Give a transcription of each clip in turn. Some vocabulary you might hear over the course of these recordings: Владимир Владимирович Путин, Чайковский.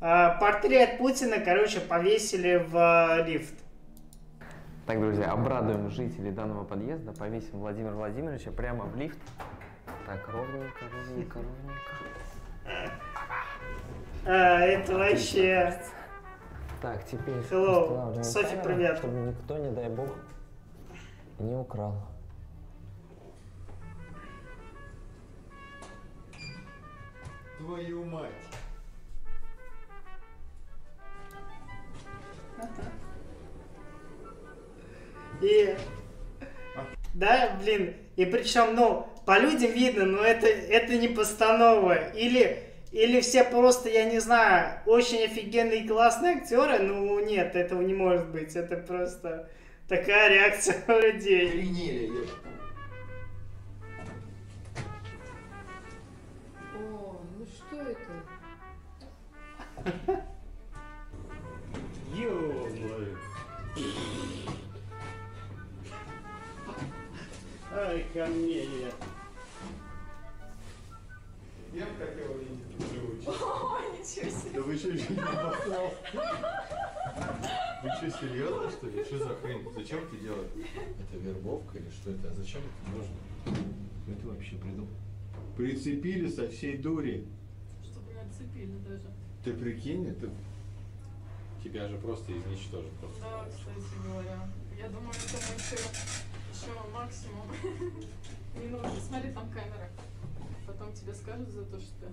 Портрет Путина, короче, повесили в лифт. Так, друзья, обрадуем жителей данного подъезда. Повесим Владимира Владимировича прямо в лифт. Так, ровненько, ровненько, ровненько. Это вообще... Так, теперь... Hello, Софи, привет. Чтобы никто, не дай бог, не украл. Твою мать. И... Да, блин, и причем, ну, по людям видно, но это не постанова. Или все просто, я не знаю, очень офигенные классные актеры, ну нет, этого не может быть, это просто такая реакция у людей. Охренели, ёпта. О, ну что это? Ё-моё. Ай, ко мне нет. Я бы хотел увидеть живую часть. О, ничего себе. Да вы что, еще не попал? Вы что, серьезно, что ли? Что за хрень? Зачем ты делаешь? Это вербовка или что это? А зачем это нужно? Это вообще придумал. Прицепили со всей дури. Чтобы не отцепили даже. Ты прикинь, это... Тебя же просто изничтожат. Просто. Да, кстати говоря. Я думаю, это еще максимум. Не нужно. Смотри, там камера. Потом тебе скажут за то, что...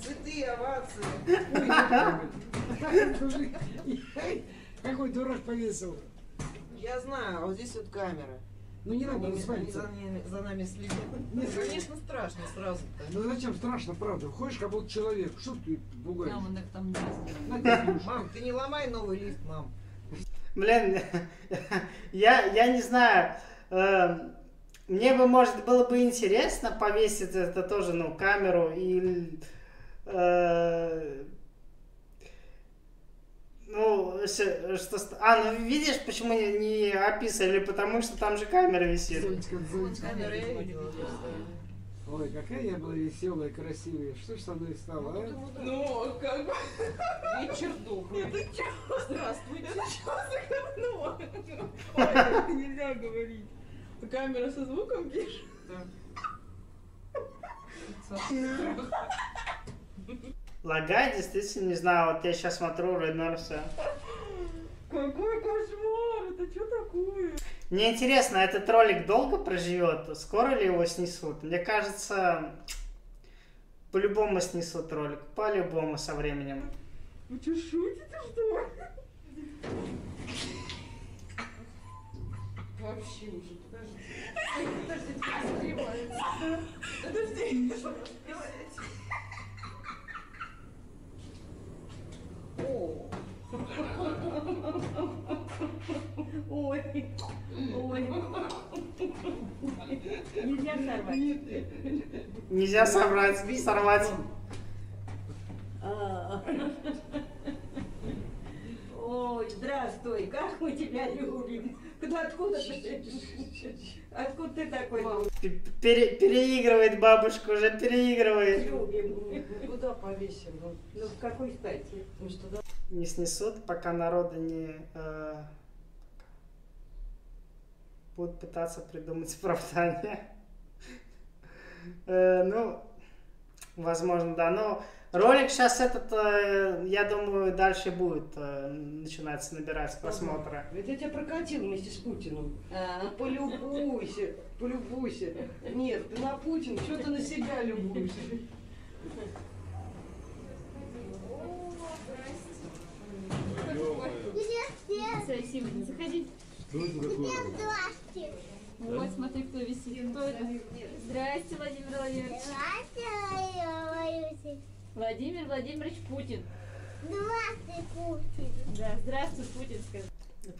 Цветы, овации. Ой, какой дурак повесил. Я знаю, а вот здесь вот камера. Ну не надо, за нами следят. Конечно, страшно сразу-то. Ну зачем страшно, правда? Входишь, как будто человек. Что ты пугаешь? Мам, ты не ломай новый лифт, мам. Блин, я не знаю... Мне бы, может, было бы интересно повесить это тоже, ну, камеру и, ну, что, ну, видишь, почему не описали, потому что там же камера висит. Ой, какая я была веселая, красивая. Что ж со мной стало, а? Ну, как бы... И чердуха. Это чё? Здравствуйте. Это чё за говно? Ой, это нельзя говорить. Камера со звуком, Гиш? Да. Лагает, действительно, не знаю. Вот я сейчас смотрю Рейнорса. Какой кошмар! Это что такое? Мне интересно, этот ролик долго проживет? Скоро ли его снесут? Мне кажется, по-любому снесут ролик. По-любому со временем. Вы что, шутите, что? Вообще уже, подожди. Ой, подожди, ты застреваешься. Подожди, что делать? Ой. Ой. Нельзя сорвать. Нельзя собрать, сорвать. Ой, здравствуй, как мы тебя любим. Откуда ты такой? Переигрывает бабушка, уже переигрывает. Куда повесим? Ну, в какой стати? Не снесут, пока народа не будут пытаться придумать оправдание. Ну, возможно, да. Но ролик сейчас этот, я думаю, дальше будет начинать набирать просмотра. Ведь я тебя прокатил вместе с Путиным. Полюбуйся, полюбуйся. Нет, ты на Путин, что ты на себя любуешься? Заходите. Вот, смотри, кто висит. Кто это? Здрасте, Владимир Владимирович. Здрасте, Владимир Владимирович Путин. Здравствуй, Путин. Да, здравствуй, Путин, скажи.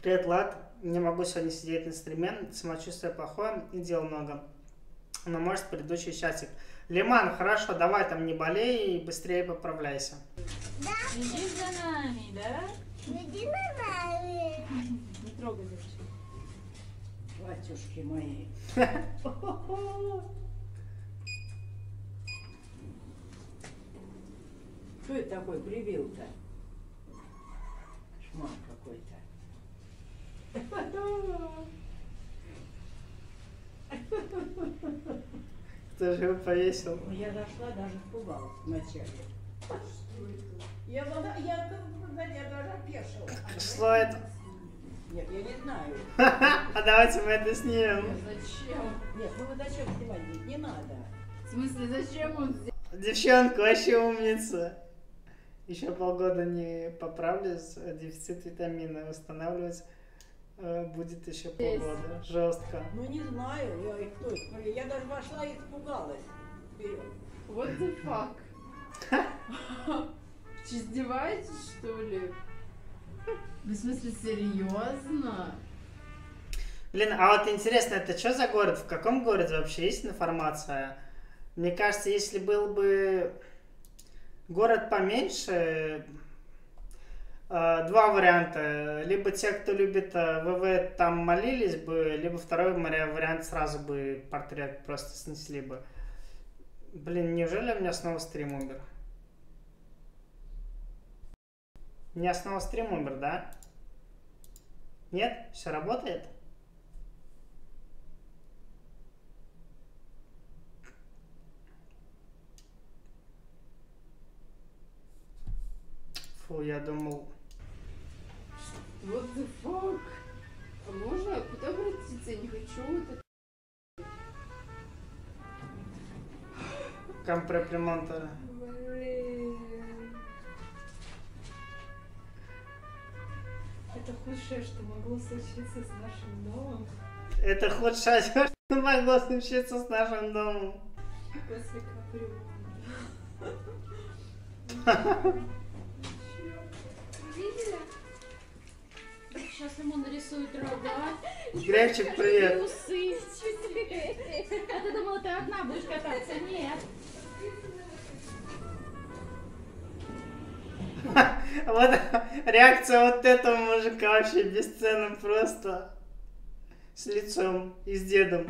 Привет, Влад. Не могу сегодня сидеть на стриме. Самочувствие плохое и дел много. Но может предыдущий часик. Лиман, хорошо, давай там не болей и быстрее поправляйся. Да. Иди за нами, да? Иди за нами. Не трогай, девочки. Батюшки мои. Что это такое прибил-то? Шмар какой-то. Кто же его повесил? Я дошла, даже испугалась вначале. Я даже опешила. Что это? Нет, я не знаю. А давайте мы это снимем. Зачем? Нет, ну вы зачем снимать? Не надо. В смысле, зачем он здесь? Девчонка, вообще умница. Еще полгода не поправлюсь, дефицит витамина восстанавливать будет еще полгода. Жестко. Ну не знаю, я их кто испугалась. Я даже вошла и испугалась. Вперед. What the fuck? Че, издеваетесь, что ли? В смысле, серьезно? Блин, а вот интересно, это что за город? В каком городе вообще есть информация? Мне кажется, если был бы город поменьше, два варианта. Либо те, кто любит ВВ, там молились бы, либо второй вариант, сразу бы портрет просто снесли бы. Блин, неужели у меня снова стрим умер? У меня снова стрим умер, да? Нет? Все работает? Фу, я думал... What the fuck? А можно? Куда обратиться? Я не хочу это... Комплимента. Это худшее, что могло случиться с нашим домом. Это худшее, что могло случиться с нашим домом. После капремонта. Видели? Сейчас ему нарисуют рога. Гребчик, привет. Усы. А ты думала, ты одна будешь кататься? Нет. Вот реакция вот этого мужика вообще бесценна просто. С лицом и с дедом.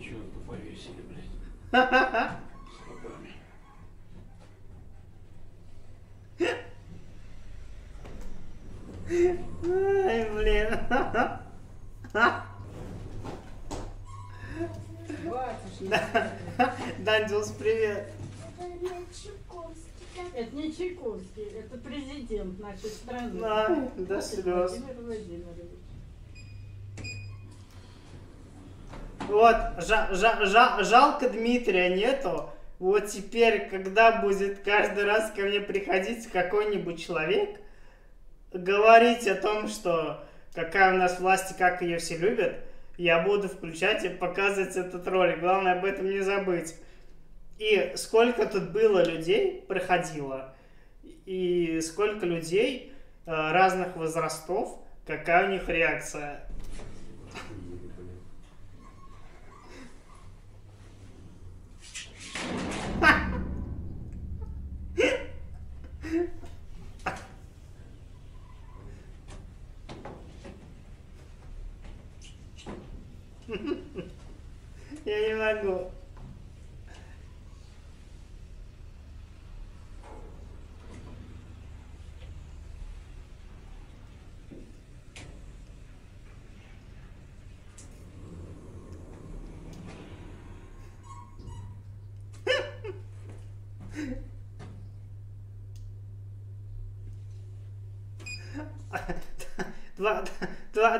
Чего-то повесили, блядь. С руками. Ай, блин. Дандюс, привет. Это не Чайковский. Это не Чайковский, это президент нашей страны. Да, до слез. Владимир Владимирович. Вот, жалко Дмитрия нету. Вот теперь, когда будет каждый раз ко мне приходить какой-нибудь человек, говорить о том, что какая у нас власть и как ее все любят, я буду включать и показывать этот ролик. Главное об этом не забыть. И сколько тут было людей, проходило. И сколько людей разных возрастов, какая у них реакция. Я не могу.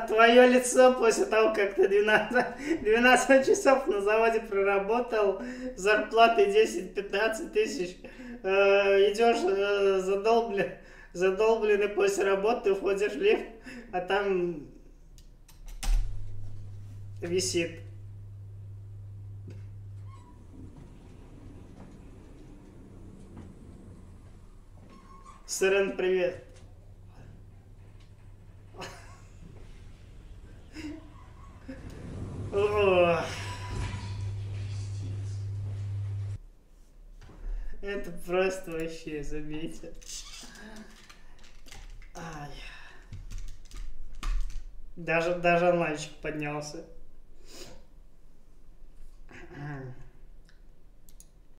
Твое лицо после того, как ты 12 часов на заводе проработал, зарплаты 10-15 тысяч, идешь задолбленный после работы, входишь в лифт, а там висит. Сырен, привет. О, это просто вообще, заметьте. Ай. Даже онлайнчик поднялся.